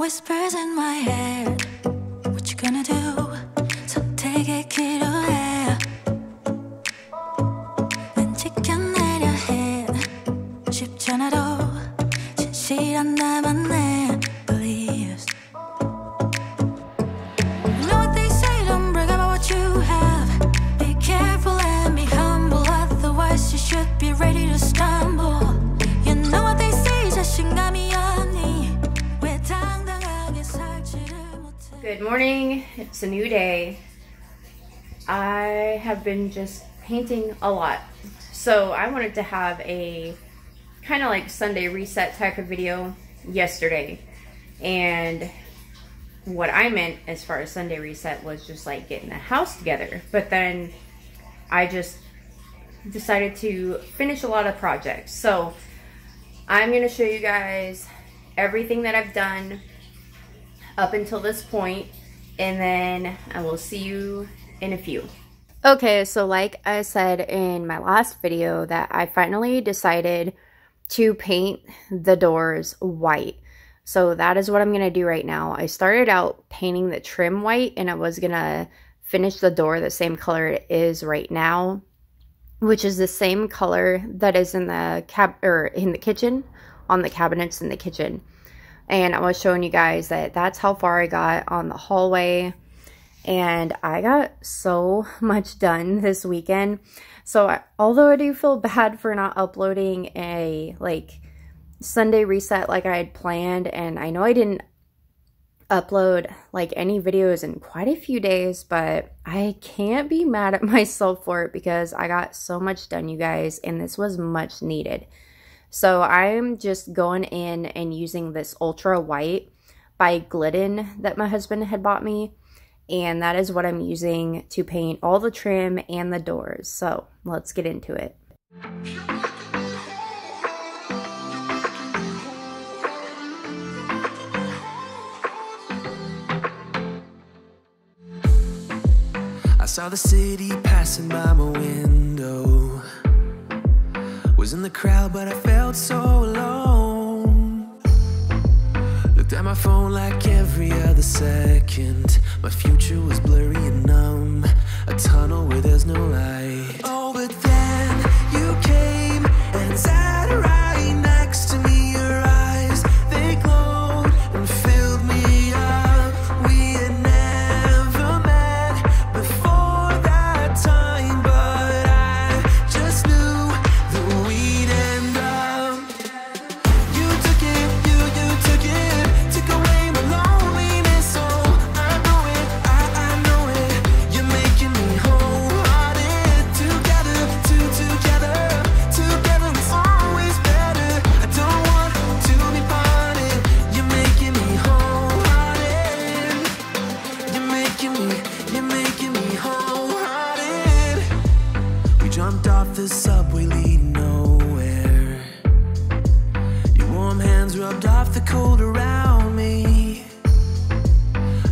Whispers in my head, what you gonna do? So take it, kiddo. And chicken in your head, 쉽잖아도 진실한 나만의 beliefs. You know what they say, don't brag about what you have. Be careful and be humble, otherwise you should be ready to stumble. You know what they say, 자신감이 없니? Good morning, it's a new day. I have been just painting a lot, so I wanted to have a kind of like Sunday reset type of video yesterday, and what I meant as far as Sunday reset was just like getting the house together, but then I just decided to finish a lot of projects. So I'm going to show you guys everything that I've done up until this point, and then I will see you in a few. Okay, so like I said in my last video, that I finally decided to paint the doors white. So that is what I'm gonna do right now. I started out painting the trim white, and I was gonna finish the door the same color it is right now, which is the same color that is in the kitchen, on the cabinets in the kitchen. And I was showing you guys that that's how far I got on the hallway. And I got so much done this weekend. So although I do feel bad for not uploading a like Sunday reset like I had planned. And I know I didn't upload like any videos in quite a few days. But I can't be mad at myself for it, because I got so much done, you guys. And this was much needed. So I'm just going in and using this ultra white by Glidden that my husband had bought me. And that is what I'm using to paint all the trim and the doors. So let's get into it. I saw the city passing by my window. Was in the crowd, but I felt so alone. Looked at my phone like every other second. My future was blurry and numb, a tunnel where there's no light. Oh, but then you came and sat right next to me. Your eyes, they glowed and filled me up. We had never met before that time, but I just knew that we'd end up. You took it, took away my loneliness. So I know it, I know it. You're making me wholehearted. Together is always better. I don't want to be parted. You're making me wholehearted. You're making me wholehearted. We jumped off the subway leading nowhere. Your warm hands rubbed off the cold around me.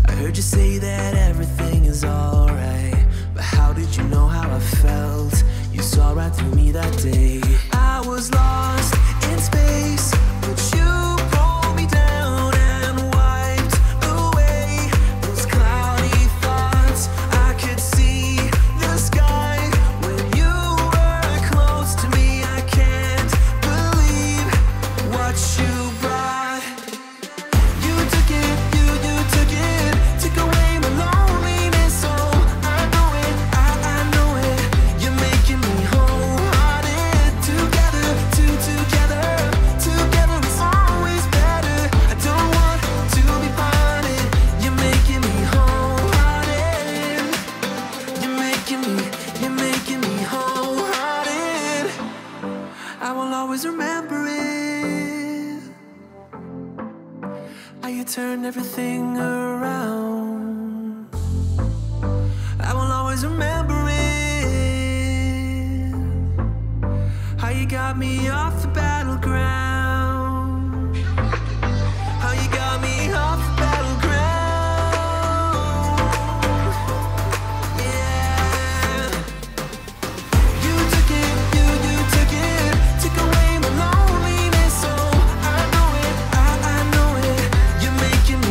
I heard you say that everything is alright, but how did you know how I felt? You saw right through me that day. I was lost in space, but you pulled me down and wiped away those cloudy thoughts. I could see the sky when you were close to me. I can't believe what you brought. You took it, took away my loneliness. So I know it, I know it. You're making me wholehearted. Together is always better. I don't want to be parted. You're making me wholehearted. You're making me wholehearted. I will always remember it. How you turned everything around. I will always remember it. How you got me off the battleground. How you got me off the battleground. Yeah. You took it, took away my loneliness. So I know it, I know it. You're making me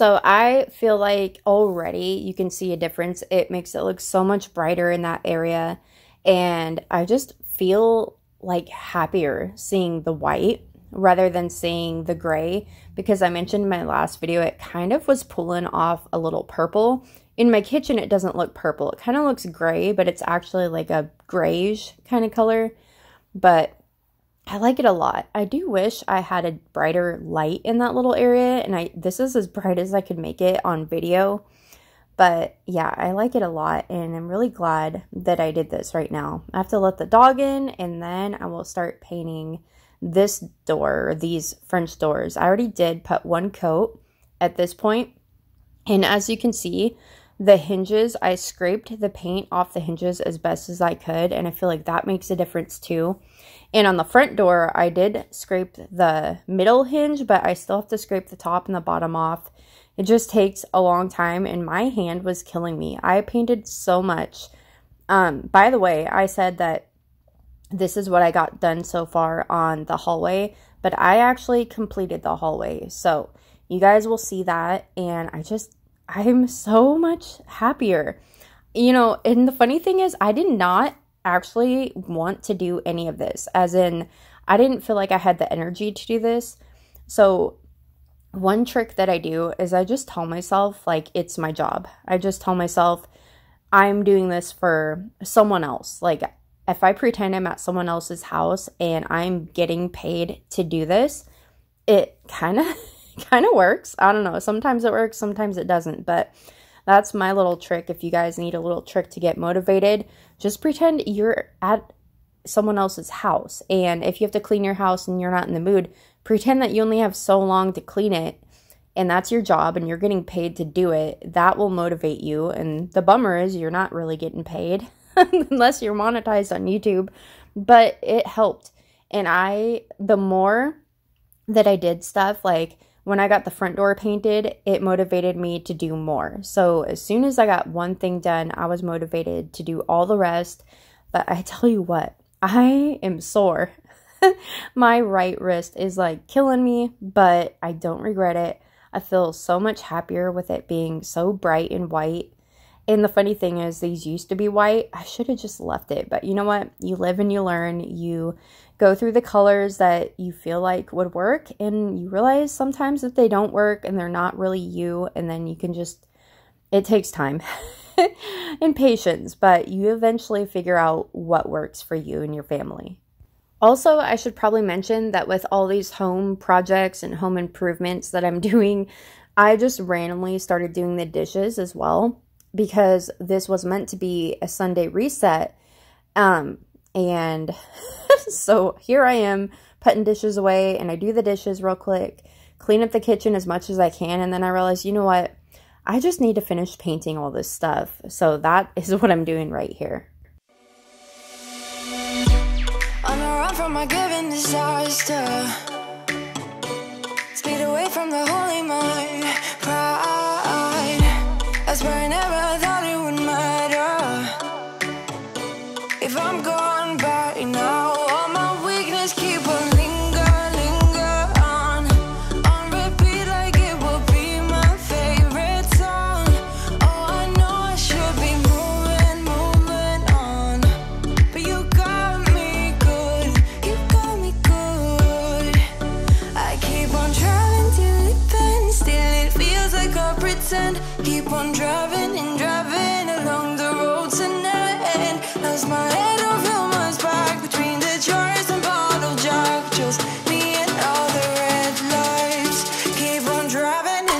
So I feel like already you can see a difference. It makes it look so much brighter in that area. And I just feel like happier seeing the white rather than seeing the gray, because I mentioned in my last video it kind of was pulling off a little purple. In my kitchen it doesn't look purple, it kind of looks gray, but it's actually like a grayish kind of color, but I like it a lot. I do wish I had a brighter light in that little area, and this is as bright as I could make it on video. But yeah, I like it a lot, and I'm really glad that I did this right now. I have to let the dog in, and then I will start painting this door, these French doors. I already did put one coat at this point, and as you can see, the hinges, I scraped the paint off the hinges as best as I could, and I feel like that makes a difference too. And on the front door, I did scrape the middle hinge, but I still have to scrape the top and the bottom off. It just takes a long time, and my hand was killing me. I painted so much. By the way, I said that this is what I got done so far on the hallway, but I actually completed the hallway. So you guys will see that, and I'm so much happier. You know, and the funny thing is I did not actually want to do any of this. As in, I didn't feel like I had the energy to do this. So one trick that I do is I just tell myself, like, it's my job. I just tell myself I'm doing this for someone else. Like, if I pretend I'm at someone else's house and I'm getting paid to do this, it kind of works. I don't know. Sometimes it works, sometimes it doesn't. But that's my little trick. If you guys need a little trick to get motivated, just pretend you're at someone else's house. And if you have to clean your house and you're not in the mood, pretend that you only have so long to clean it, and that's your job and you're getting paid to do it. That will motivate you. And the bummer is you're not really getting paid unless you're monetized on YouTube, but it helped. And the more that I did stuff, like when I got the front door painted, it motivated me to do more. So as soon as I got one thing done, I was motivated to do all the rest. But I tell you what, I am sore. My right wrist is like killing me, but I don't regret it. I feel so much happier with it being so bright and white. And the funny thing is, these used to be white. I should have just left it, but you know what? You live and you learn. You go through the colors that you feel like would work, and you realize sometimes that they don't work and they're not really you, and then you can just, it takes time and patience, but you eventually figure out what works for you and your family. Also, I should probably mention that with all these home projects and home improvements that I'm doing, I just randomly started doing the dishes as well, because this was meant to be a Sunday reset. And so here I am putting dishes away, and I do the dishes real quick, clean up the kitchen as much as I can, and then I realize, you know what? I just need to finish painting all this stuff. So that is what I'm doing right here. From my given disaster, speed away from the holy mind, pride. That's where I never thought it would matter. If I'm gone by now, all my weakness keep on linger on repeat, like it will be my favorite song. Oh, I know I should be moving on, but you got me good. I keep on driving till it bends, still it feels like I pretend. Keep on driving and driving along the road tonight. Lost my head over my back between the jars and bottle jars. Just me and all the red lights. Keep on driving and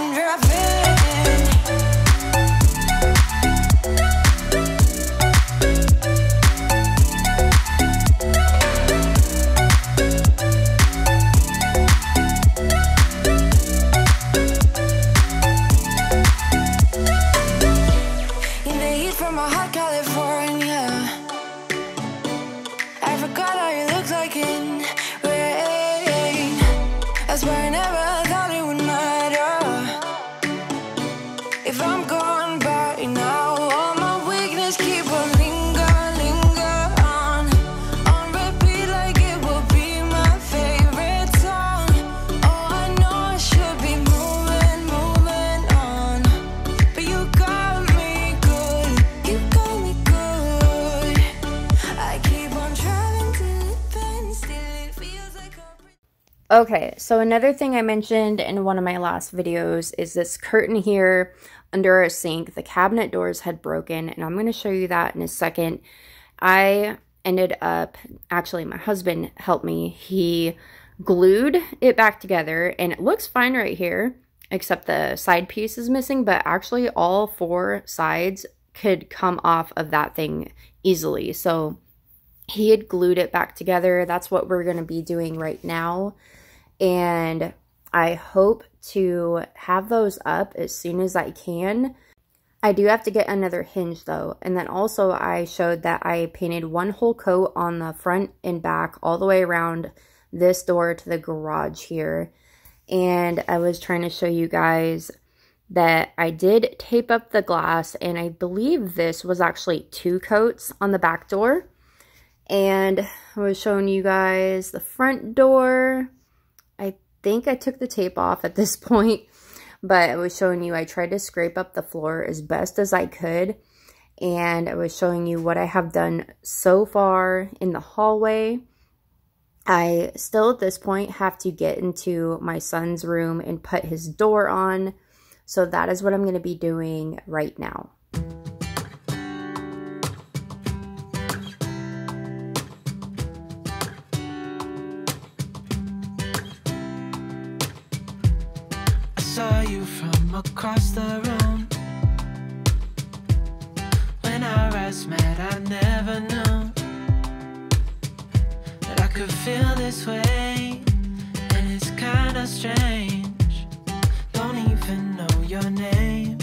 Okay, so another thing I mentioned in one of my last videos is this curtain here under our sink. The cabinet doors had broken, and I'm going to show you that in a second. I ended up, actually my husband helped me. He glued it back together, and it looks fine right here, except the side piece is missing, but actually all four sides could come off of that thing easily. So he had glued it back together. That's what we're going to be doing right now. And I hope to have those up as soon as I can. I do have to get another hinge though. And then also I showed that I painted one whole coat on the front and back all the way around this door to the garage here. And I was trying to show you guys that I did tape up the glass, and I believe this was actually two coats on the back door. And I was showing you guys the front door. I think I took the tape off at this point, but I was showing you I tried to scrape up the floor as best as I could. And I was showing you what I have done so far in the hallway. I still at this point have to get into my son's room and put his door on. So that is what I'm going to be doing right now. Across the room, when our eyes met, I never knew that I could feel this way, and it's kinda strange, don't even know your name.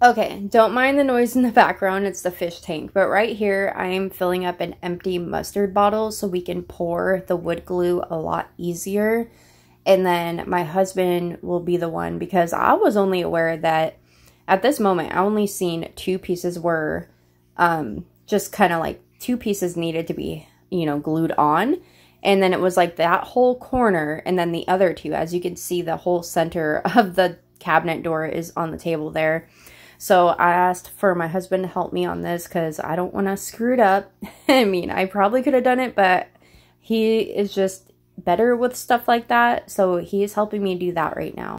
Okay, don't mind the noise in the background, it's the fish tank, but right here I am filling up an empty mustard bottle so we can pour the wood glue a lot easier. And then my husband will be the one, because I was only aware that at this moment I only seen two pieces were just kind of like two pieces needed to be, you know, glued on. And then it was like that whole corner and then the other two. As you can see, the whole center of the cabinet door is on the table there. So I asked for my husband to help me on this because I don't want to screw it up. I mean, I probably could have done it, but he is just better with stuff like that. So he is helping me do that right now.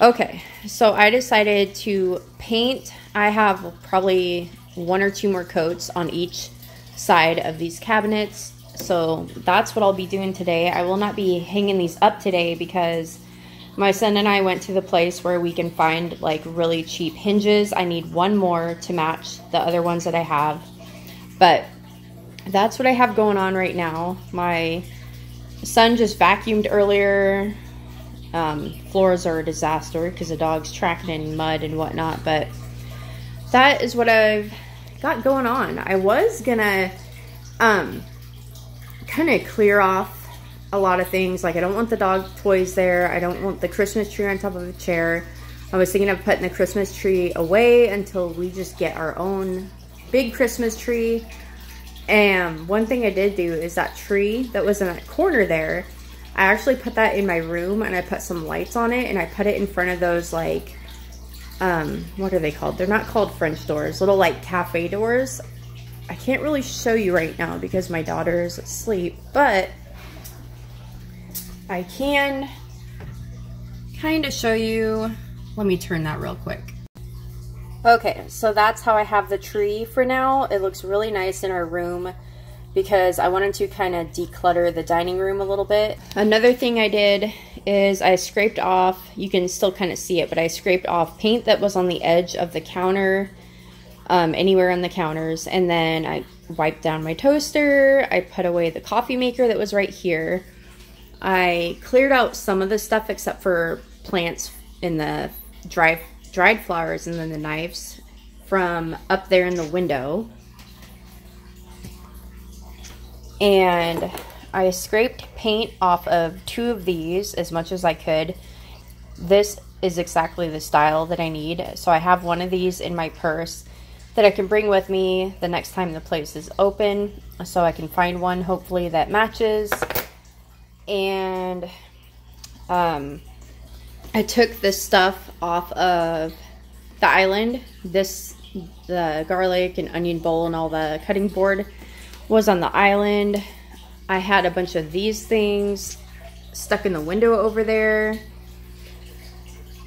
Okay, so I decided to paint. I have probably one or two more coats on each side of these cabinets. So that's what I'll be doing today. I will not be hanging these up today because my son and I went to the place where we can find like really cheap hinges. I need one more to match the other ones that I have. But that's what I have going on right now. My son just vacuumed earlier. Floors are a disaster because the dog's tracking in mud and whatnot. But that is what I've got going on. I was gonna kind of clear off a lot of things. Like, I don't want the dog toys there. I don't want the Christmas tree on top of a chair. I was thinking of putting the Christmas tree away until we just get our own big Christmas tree. And one thing I did do is that tree that was in that corner there, I actually put that in my room and I put some lights on it and I put it in front of those, like, what are they called? They're not called French doors, little like cafe doors. I can't really show you right now because my daughter's asleep, but I can kind of show you. Let me turn that real quick. Okay, so that's how I have the tree for now. It looks really nice in our room because I wanted to kind of declutter the dining room a little bit. Another thing I did is I scraped off, you can still kind of see it, but I scraped off paint that was on the edge of the counter, anywhere on the counters, and then I wiped down my toaster. I put away the coffee maker that was right here. I cleared out some of the stuff except for plants in the dried flowers, and then the knives from up there in the window. And I scraped paint off of two of these as much as I could. This is exactly the style that I need. So I have one of these in my purse that I can bring with me the next time the place is open. So I can find one hopefully that matches. And I took this stuff off of the island. The garlic and onion bowl and all the cutting board was on the island. I had a bunch of these things stuck in the window over there.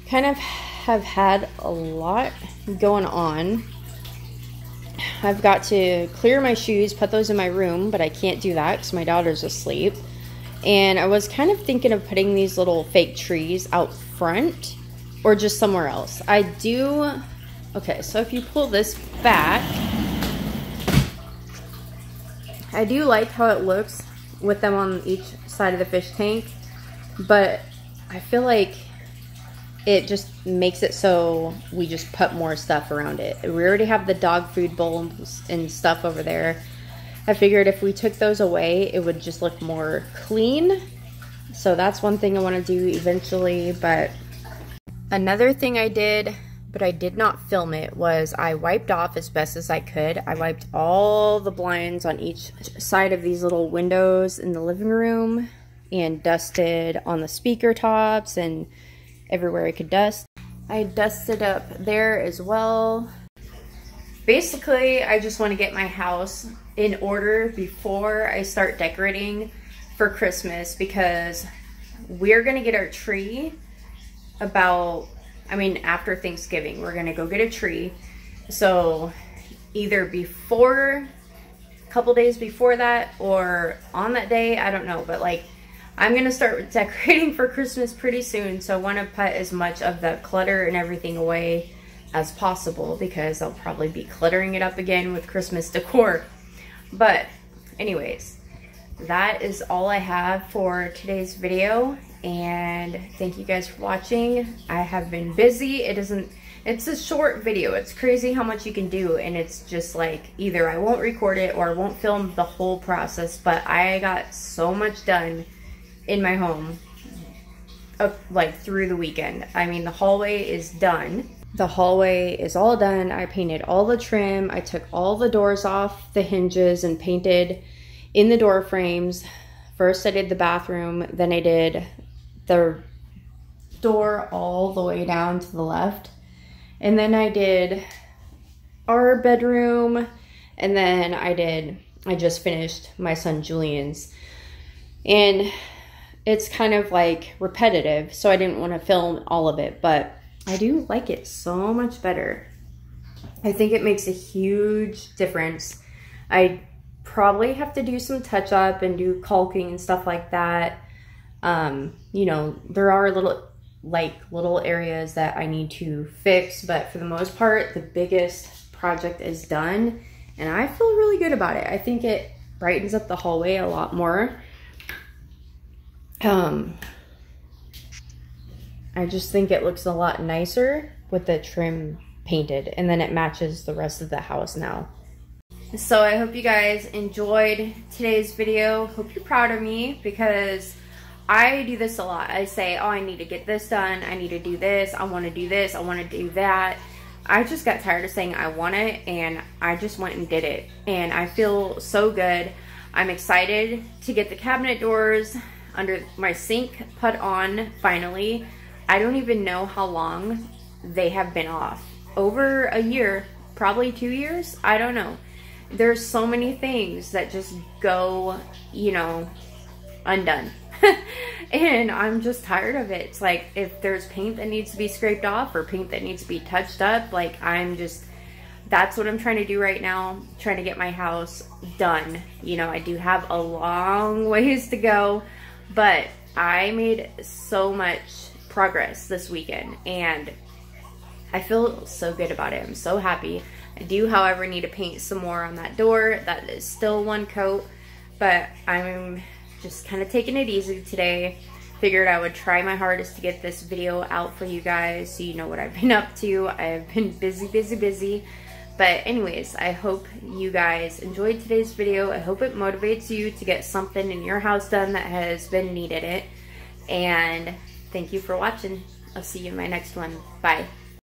Kind of have had a lot going on. I've got to clear my shoes, put those in my room, but I can't do that because my daughter's asleep. And I was kind of thinking of putting these little fake trees out front or just somewhere else. I do, okay, so if you pull this back, I do like how it looks with them on each side of the fish tank, but I feel like it just makes it so we just put more stuff around it. We already have the dog food bowls and stuff over there. I figured if we took those away, it would just look more clean. So that's one thing I want to do eventually. But another thing I did, but I did not film it, was I wiped off as best as I could. I wiped all the blinds on each side of these little windows in the living room and dusted on the speaker tops and everywhere I could dust. I dusted up there as well. Basically, I just want to get my house in order before I start decorating for Christmas, because we're gonna get our tree after Thanksgiving. We're gonna go get a tree. So either before, a couple days before that, or on that day, I don't know, but like, I'm gonna start decorating for Christmas pretty soon. So I wanna put as much of the clutter and everything away as possible, because I'll probably be cluttering it up again with Christmas decor. But anyways, that is all I have for today's video, and thank you guys for watching. I have been busy. It's a short video. It's crazy how much you can do, and it's just like, either I won't record it or I won't film the whole process, but I got so much done in my home like through the weekend. I mean, the hallway is done. The hallway is all done. I painted all the trim. I took all the doors off the hinges and painted in the door frames. First I did the bathroom, then I did the door all the way down to the left. And then I did our bedroom, and then I just finished my son Julian's. And it's kind of like repetitive, so I didn't want to film all of it, but I do like it so much better. I think it makes a huge difference. I probably have to do some touch up and do caulking and stuff like that. You know, there are little areas that I need to fix, but for the most part, the biggest project is done and I feel really good about it. I think it brightens up the hallway a lot more. I just think it looks a lot nicer with the trim painted, and then it matches the rest of the house now. So I hope you guys enjoyed today's video. Hope you're proud of me, because I do this a lot. I say, oh, I need to get this done. I need to do this. I want to do this. I want to do that. I just got tired of saying I want it, and I just went and did it. And I feel so good. I'm excited to get the cabinet doors under my sink put on finally. I don't even know how long they have been off. Over a year, probably 2 years. I don't know. There's so many things that just go, you know, undone. And I'm just tired of it. It's like, if there's paint that needs to be scraped off or paint that needs to be touched up, like, I'm just, that's what I'm trying to do right now. I'm trying to get my house done. You know, I do have a long ways to go, but I made so much progress this weekend and I feel so good about it. I'm so happy. I do, however, need to paint some more on that door. That is still one coat, but I'm just kind of taking it easy today. Figured I would try my hardest to get this video out for you guys so you know what I've been up to. I've been busy, busy, busy. But anyways, I hope you guys enjoyed today's video. I hope it motivates you to get something in your house done that has been needed. And thank you for watching. I'll see you in my next one. Bye.